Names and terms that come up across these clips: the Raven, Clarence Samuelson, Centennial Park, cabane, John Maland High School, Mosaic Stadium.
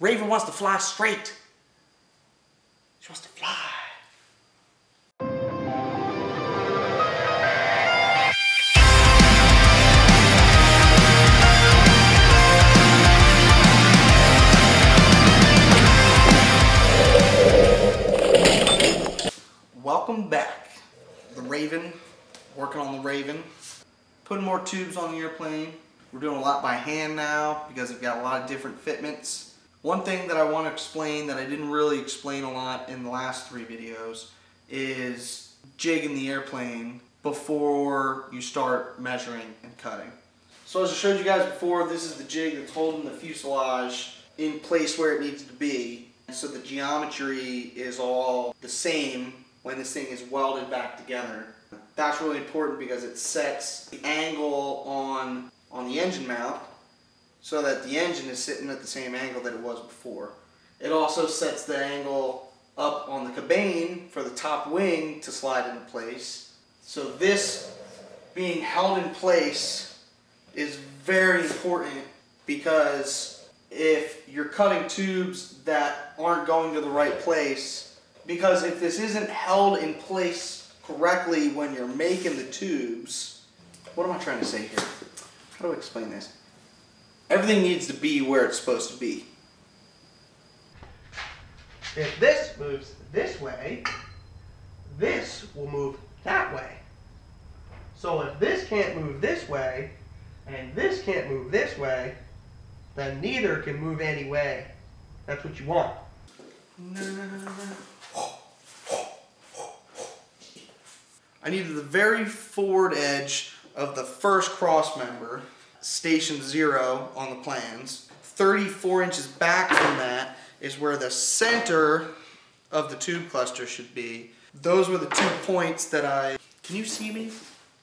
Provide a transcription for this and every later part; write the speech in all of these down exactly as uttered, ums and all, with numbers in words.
Raven wants to fly straight. She wants to fly. Welcome back. The Raven, working on the Raven. Putting more tubes on the airplane. We're doing a lot by hand now because I've got a lot of different fitments. One thing that I want to explain that I didn't really explain a lot in the last three videos is jigging the airplane before you start measuring and cutting. So as I showed you guys before, this is the jig that's holding the fuselage in place where it needs to be. So the geometry is all the same when this thing is welded back together. That's really important because it sets the angle on, on the engine mount so that the engine is sitting at the same angle that it was before. It also sets the angle up on the cabane for the top wing to slide into place. So this being held in place is very important because if you're cutting tubes that aren't going to the right place, because if this isn't held in place correctly when you're making the tubes, what am I trying to say here? How do I explain this? Everything needs to be where it's supposed to be. If this moves this way, this will move that way. So if this can't move this way, and this can't move this way, then neither can move any way. That's what you want. No, no, no, no. I needed the very forward edge of the first cross member, station zero on the plans. thirty-four inches back from that is where the center of the tube cluster should be. Those were the two points that I... Can you see me?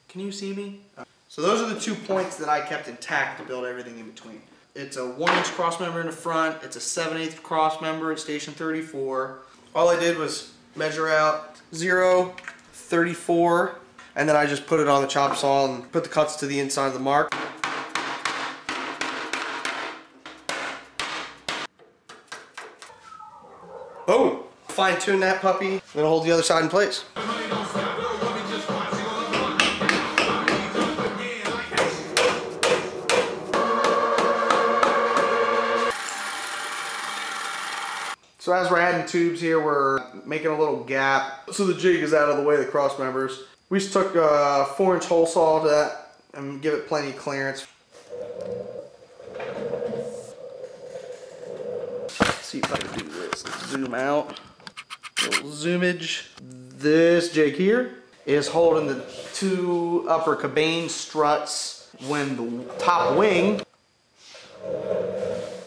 Can you see me? So those are the two points that I kept intact to build everything in between. It's a one inch cross member in the front. It's a seven eighths cross member at station thirty-four. All I did was measure out zero, thirty-four, and then I just put it on the chop saw and put the cuts to the inside of the mark. Boom! Fine tune that puppy, and then hold the other side in place. So as we're adding tubes here, we're making a little gap so the jig is out of the way of the cross members. We just took a four inch hole saw to that and give it plenty of clearance. Let's see if I can do this. Let's zoom out. Little zoomage. This jig here is holding the two upper cabane struts when the top wing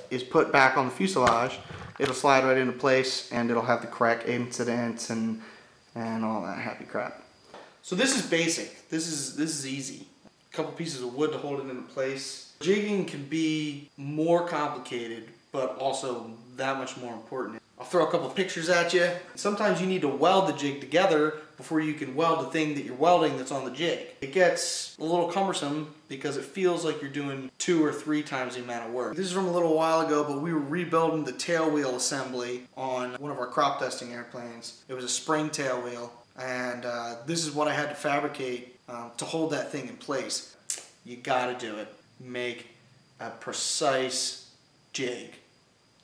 is put back on the fuselage. It'll slide right into place and it'll have the correct incidence and and all that happy crap. So this is basic. This is this is easy. A couple pieces of wood to hold it into place. Jigging can be more complicated, but also that much more important. I'll throw a couple pictures at you. Sometimes you need to weld the jig together before you can weld the thing that you're welding that's on the jig. It gets a little cumbersome because it feels like you're doing two or three times the amount of work. This is from a little while ago, but we were rebuilding the tail wheel assembly on one of our crop dusting airplanes. It was a spring tail wheel, and uh, this is what I had to fabricate um, to hold that thing in place. You gotta do it. Make a precise jig.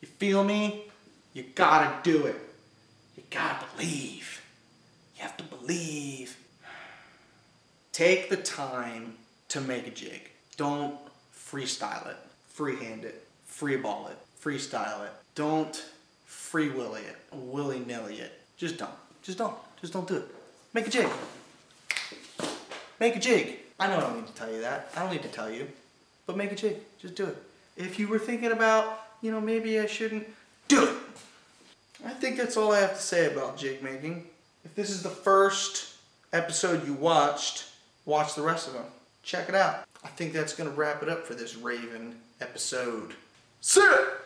You feel me? You gotta do it. You gotta believe. You have to believe. Take the time to make a jig. Don't freestyle it. Freehand it. Freeball it. Freestyle it. Don't free willy it. Willy nilly it. Just don't. Just don't. Just don't do it. Make a jig. Make a jig. I know I don't need to tell you that. I don't need to tell you. But make a jig. Just do it. If you were thinking about, you know, maybe I shouldn't, do it. I think that's all I have to say about jig making. If this is the first episode you watched, watch the rest of them. Check it out. I think that's going to wrap it up for this Raven episode. See ya!